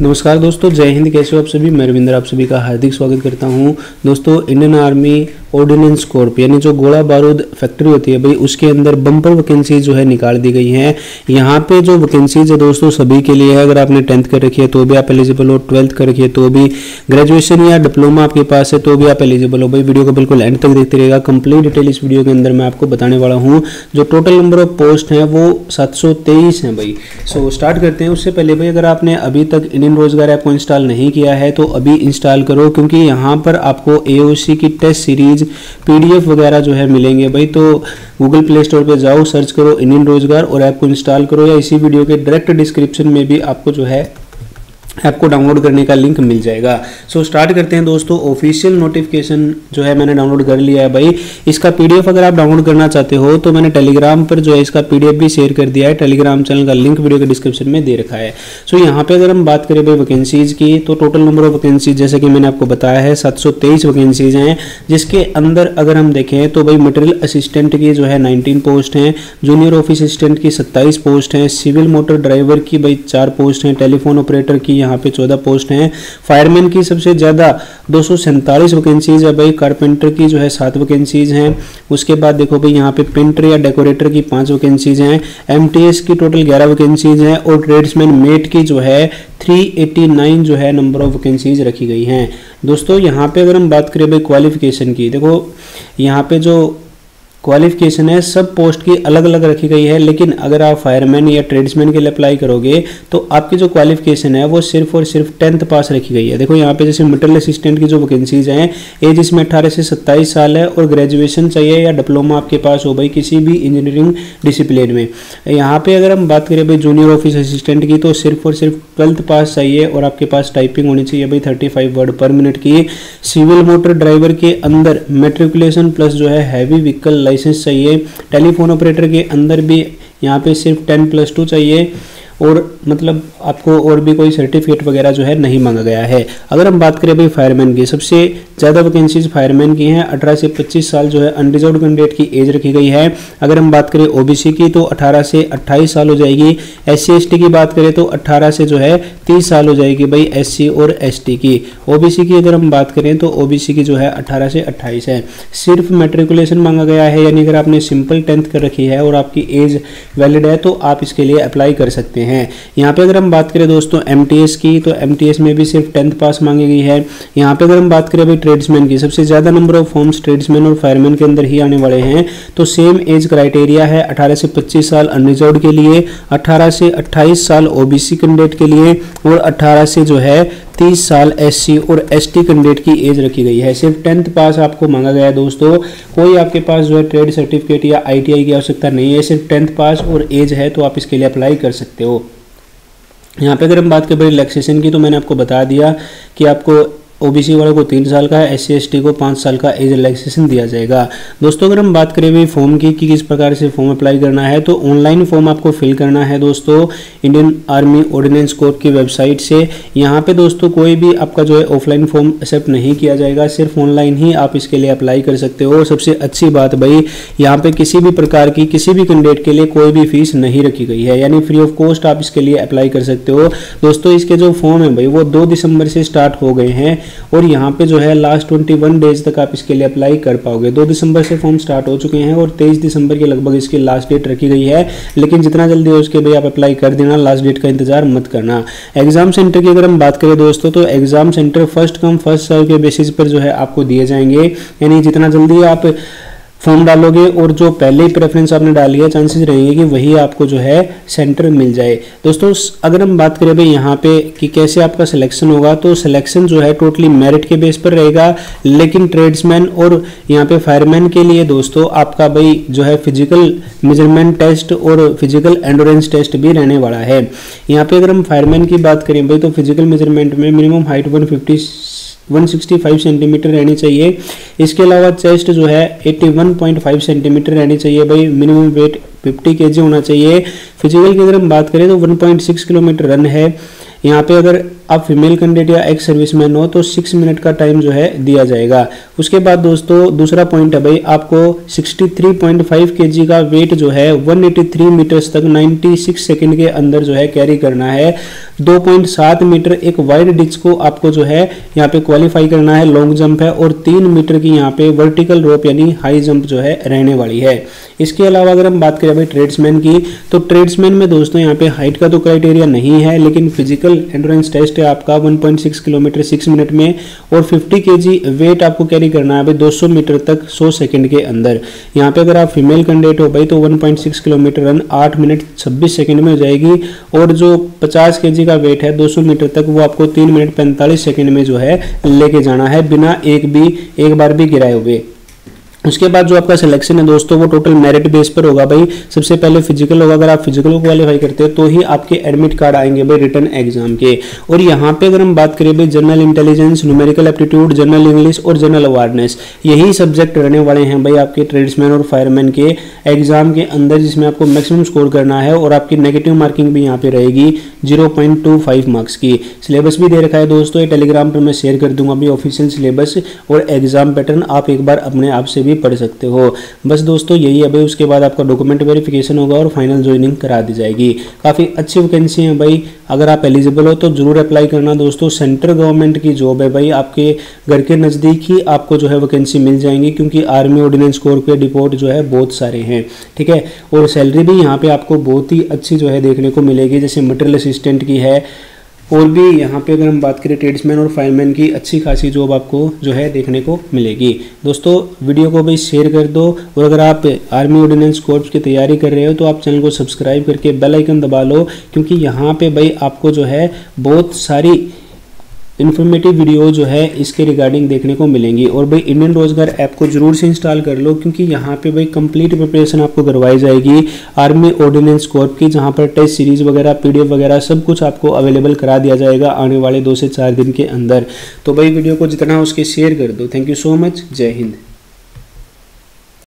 नमस्कार दोस्तों, जय हिंद। कैसे हो आप सभी। मैं रविंद्र आप सभी का हार्दिक स्वागत करता हूं। दोस्तों, इंडियन आर्मी ऑर्डिनेंस कॉर्प यानी जो गोला बारूद फैक्ट्री होती है भाई, उसके अंदर बम्पर वैकेंसीज जो है निकाल दी गई हैं। यहाँ पे जो वैकेंसीज है दोस्तों सभी के लिए है। अगर आपने 10th कर रखी है तो भी आप एलिजिबल हो, 12th कर रखी है तो भी, ग्रेजुएशन या डिप्लोमा आपके पास है तो भी आप एलिजिबल हो भाई। वीडियो को बिल्कुल एंड तक देखते रहेगा, कंप्लीट डिटेल इस वीडियो के अंदर मैं आपको बताने वाला हूँ। जो टोटल नंबर ऑफ पोस्ट हैं वो 723 हैं भाई। सो स्टार्ट करते हैं। उससे पहले भाई अगर आपने अभी तक इंडियन रोजगार ऐप को इंस्टॉल नहीं किया है तो अभी इंस्टॉल करो, क्योंकि यहाँ पर आपको AOC की टेस्ट सीरीज PDF वगैरह जो है मिलेंगे भाई। तो गूगल प्ले स्टोर पे जाओ, सर्च करो इंडियन रोजगार और ऐप को इंस्टॉल करो, या इसी वीडियो के डायरेक्ट डिस्क्रिप्शन में भी आपको जो है ऐप को डाउनलोड करने का लिंक मिल जाएगा। सो स्टार्ट करते हैं दोस्तों। ऑफिशियल नोटिफिकेशन जो है मैंने डाउनलोड कर लिया है भाई। इसका PDF अगर आप डाउनलोड करना चाहते हो तो मैंने टेलीग्राम पर जो है इसका PDF भी शेयर कर दिया है। टेलीग्राम चैनल का लिंक वीडियो के डिस्क्रिप्शन में दे रखा है। सो यहाँ पे अगर हम बात करें भाई वैकेंसीज की, तो टोटल नंबर ऑफ वैकेंसीज जैसे कि मैंने आपको बताया है 723 वैकेंसीज हैं, जिसके अंदर अगर हम देखें तो भाई मटेरियल असिस्टेंट की जो है 19 पोस्ट हैं, जूनियर ऑफिस असिस्टेंट की 27 पोस्ट हैं, सिविल मोटर ड्राइवर की भाई 4 पोस्ट हैं, टेलीफोन ऑपरेटर की यहाँ पे 14 पोस्ट हैं, फायरमैन की सबसे ज्यादा 247 वैकेंसीज है भाई, कारपेंटर की जो है 7 वैकेंसीज हैं। उसके बाद देखो भाई यहाँ पे पेंटर या डेकोरेटर की 5 वैकेंसीज हैं, MTS की टोटल 11 वैकेंसीज हैं और ट्रेड्समैन मेट की जो है 389 जो है नंबर ऑफ वैकेंसीज रखी गई हैं। दोस्तों यहाँ पे अगर हम बात करें भाई क्वालिफिकेशन की, देखो यहाँ पे जो क्वालिफिकेशन है सब पोस्ट की अलग अलग रखी गई है, लेकिन अगर आप फायरमैन या ट्रेड्समैन के लिए अप्लाई करोगे तो आपकी जो क्वालिफिकेशन है वो सिर्फ और सिर्फ 10th पास रखी गई है। देखो यहाँ पे जैसे मटेरियल असिस्टेंट की जो वैकेंसीज हैं, एज इसमें 18 से 27 साल है और ग्रेजुएशन चाहिए या डिप्लोमा आपके पास हो भाई किसी भी इंजीनियरिंग डिसिप्लिन में। यहाँ पर अगर हम बात करें भाई जूनियर ऑफिस असिस्टेंट की, तो सिर्फ और सिर्फ 12th पास चाहिए और आपके पास टाइपिंग होनी चाहिए भाई 35 वर्ड पर मिनट की। सिविल मोटर ड्राइवर के अंदर मेट्रिकुलेशन प्लस जो है हैवी व्हीकल लाइसेंस चाहिए। टेलीफोन ऑपरेटर के अंदर भी यहाँ पे सिर्फ 10+2 चाहिए और मतलब आपको और भी कोई सर्टिफिकेट वगैरह जो है नहीं मांगा गया है। अगर हम बात करें भाई फायरमैन की, सबसे ज़्यादा वैकेंसीज फायरमैन की हैं। 18 से 25 साल जो है अनरिजर्व कैंडिडेट की एज रखी गई है। अगर हम बात करें OBC की तो 18 से 28 साल हो जाएगी। SC/ST की बात करें तो 18 से जो है 30 साल हो जाएगी भाई SC और ST की। OBC की अगर हम बात करें तो OBC की जो है 18 से 28 है। सिर्फ मेट्रिकुलेशन मांगा गया है, यानी अगर आपने सिंपल 10th कर रखी है और आपकी एज वैलिड है तो आप इसके लिए अप्लाई कर सकते हैं। यहाँ पे अगर हम बात करें दोस्तों MTS की, तो MTS में भी सिर्फ 10th पास मांगी गई है। यहाँ पे अगर हम बात करें भाई ट्रेड्समैन की, सबसे ज़्यादा नंबर ऑफ फॉर्म्स ट्रेड्समैन और फायरमैन के अंदर ही आने वाले हैं, तो सेम एज क्राइटेरिया है 18 से 25 साल अनरिजर्व के लिए, 18 से 28 साल OBC कैंडिडेट के लिए और 18 से जो है 30 साल SC और ST कैंडिडेट की एज रखी गई है। सिर्फ 10th पास आपको मांगा गया है दोस्तों। कोई आपके पास जो है ट्रेड सर्टिफिकेट या ITI की आवश्यकता नहीं है, सिर्फ 10th पास और एज है तो आप इसके लिए अप्लाई कर सकते हो। यहाँ पे अगर हम बात करें रिलैक्सेशन की, तो मैंने आपको बता दिया कि आपको OBC वालों को 3 साल का, SC/ST को 5 साल का एज रिलैक्सेशन दिया जाएगा। दोस्तों अगर हम बात करें भी फॉर्म की कि किस प्रकार से फॉर्म अप्लाई करना है, तो ऑनलाइन फॉर्म आपको फिल करना है दोस्तों इंडियन आर्मी ऑर्डिनेंस कोर्प की वेबसाइट से। यहाँ पे दोस्तों कोई भी आपका जो है ऑफलाइन फॉर्म एक्सेप्ट नहीं किया जाएगा, सिर्फ ऑनलाइन ही आप इसके लिए अप्लाई कर सकते हो। सबसे अच्छी बात भाई यहाँ पर किसी भी प्रकार की किसी भी कैंडिडेट के लिए कोई भी फीस नहीं रखी गई है, यानी फ्री ऑफ कॉस्ट आप इसके लिए अप्लाई कर सकते हो। दोस्तों इसके जो फॉर्म है भाई वो 2 दिसंबर से स्टार्ट हो गए हैं और यहाँ पे जो है लास्ट 21 डेज तक आप इसके लिए अप्लाई कर पाओगे। 2 दिसंबर से फॉर्म स्टार्ट हो चुके हैं और 23 दिसंबर के लगभग इसकी लास्ट डेट रखी गई है, लेकिन जितना जल्दी हो उसके भाई आप अप्लाई कर देना, लास्ट डेट का इंतजार मत करना। एग्जाम सेंटर की अगर हम बात करें दोस्तों, तो exam centre first come first serve के बेसिस पर जो है आपको दिए जाएंगे, यानी जितना जल्दी आप फॉर्म डालोगे और जो पहले ही प्रेफरेंस आपने डाली है चांसेस रहेंगे कि वही आपको जो है सेंटर मिल जाए। दोस्तों अगर हम बात करें भाई यहाँ पे कि कैसे आपका सिलेक्शन होगा, तो सिलेक्शन जो है टोटली मेरिट के बेस पर रहेगा, लेकिन ट्रेड्समैन और यहाँ पे फायरमैन के लिए दोस्तों आपका भाई जो है फिजिकल मेजरमेंट टेस्ट और फिजिकल एंडोरेंस टेस्ट भी रहने वाला है। यहाँ पर अगर हम फायरमैन की बात करें भाई, तो फिजिकल मेजरमेंट में मिनिमम हाइट 165 सेंटीमीटर रहनी चाहिए। इसके अलावा चेस्ट जो है 81.5 सेंटीमीटर रहनी चाहिए भाई। मिनिमम वेट 50 kg होना चाहिए। फिजिकल की अगर हम बात करें तो 1.6 किलोमीटर रन है। यहाँ पे अगर आप फीमेल कैंडिडेट या एक्स सर्विसमैन हो तो 6 मिनट का टाइम जो है दिया जाएगा। उसके बाद दोस्तों दूसरा पॉइंट है भाई, आपको 63.5 kg का वेट जो है 183 मीटर्स तक 96 सेकंड के अंदर जो है कैरी करना है। 2.7 मीटर एक वाइड डिस्क को आपको जो है यहाँ पे क्वालिफाई करना है, लॉन्ग जंप है, और 3 मीटर की यहाँ पे वर्टिकल रोप यानी हाई जंप जो है रहने वाली है। इसके अलावा अगर हम बात करें भाई ट्रेड्समैन की, तो ट्रेड्समैन में दोस्तों यहाँ पे हाइट का तो क्राइटेरिया नहीं है, लेकिन फिजिकल एंड्योरेंस टेस्ट है आपका 1.6 किलोमीटर 6 मिनट में, और 50 kg वेट आपको कैरी करना है भाई 200 मीटर तक 100 सेकंड के अंदर। यहाँ पे अगर आप फीमेल कैंडिडेट हो भाई तो 1.6 किलोमीटर रन 8 मिनट 26 सेकंड में हो जाएगी, और जो 50 kg का वेट है 200 मीटर तक वो आपको 3 मिनट 45 सेकंड में जो है लेके जाना है बिना एक बार भी गिराए हुए। उसके बाद जो आपका सिलेक्शन है दोस्तों वो टोटल मेरिट बेस पर होगा भाई। सबसे पहले फिजिकल होगा, अगर आप फिजिकल को क्वालिफाई करते हो तो ही आपके एडमिट कार्ड आएंगे भाई रिटन एग्जाम के। और यहाँ पे अगर हम बात करें भाई general intelligence, numerical aptitude, general English और जनरल अवेयरनेस, यही सब्जेक्ट रहने वाले हैं भाई आपके ट्रेड्समैन और फायरमैन के एग्जाम के अंदर, जिसमें आपको मैक्सिमम स्कोर करना है। और आपकी नेगेटिव मार्किंग भी यहाँ पे रहेगी 0.25 मार्क्स की। सिलेबस भी दे रखा है दोस्तों, ये टेलीग्राम पर मैं शेयर कर दूंगा भाई ऑफिशियल सिलेबस और एग्जाम पैटर्न, आप एक बार अपने आप से पढ़ सकते हो। बस दोस्तों यही है भाई, उसके बाद आपका डॉक्यूमेंट वेरिफिकेशन होगा और फाइनल ज्वाइनिंग करा दी जाएगी। काफ़ी अच्छी वैकेंसी है भाई, अगर आप एलिजिबल हो तो जरूर अप्लाई करना दोस्तों। सेंट्रल गवर्नमेंट की जॉब है भाई, आपके घर के नज़दीक ही आपको जो है वैकेंसी मिल जाएंगी, क्योंकि आर्मी ऑर्डिनेंस कोर के डिपोट जो है बहुत सारे हैं, ठीक है। और सैलरी भी यहाँ पर आपको बहुत ही अच्छी जो है देखने को मिलेगी, जैसे मटेरियल असिस्टेंट की है, और भी यहाँ पे अगर हम बात करें ट्रेड्समैन और फायरमैन की अच्छी खासी जॉब आपको जो है देखने को मिलेगी। दोस्तों वीडियो को भी शेयर कर दो, और अगर आप आर्मी ऑर्डिनेंस कोर्प्स की तैयारी कर रहे हो तो आप चैनल को सब्सक्राइब करके बेल आइकन दबा लो, क्योंकि यहाँ पे भाई आपको जो है बहुत सारी इन्फॉर्मेटिव वीडियो जो है इसके रिगार्डिंग देखने को मिलेंगी। और भाई इंडियन रोजगार ऐप को जरूर से इंस्टॉल कर लो, क्योंकि यहाँ पे भाई कंप्लीट प्रिपरेशन आपको करवाई जाएगी आर्मी ऑर्डिनेंस कोर्प की, जहाँ पर टेस्ट सीरीज वगैरह, पीडीएफ वगैरह सब कुछ आपको अवेलेबल करा दिया जाएगा आने वाले 2 से 4 दिन के अंदर। तो भाई वीडियो को जितना उसके शेयर कर दो। थैंक यू सो मच, जय हिंद।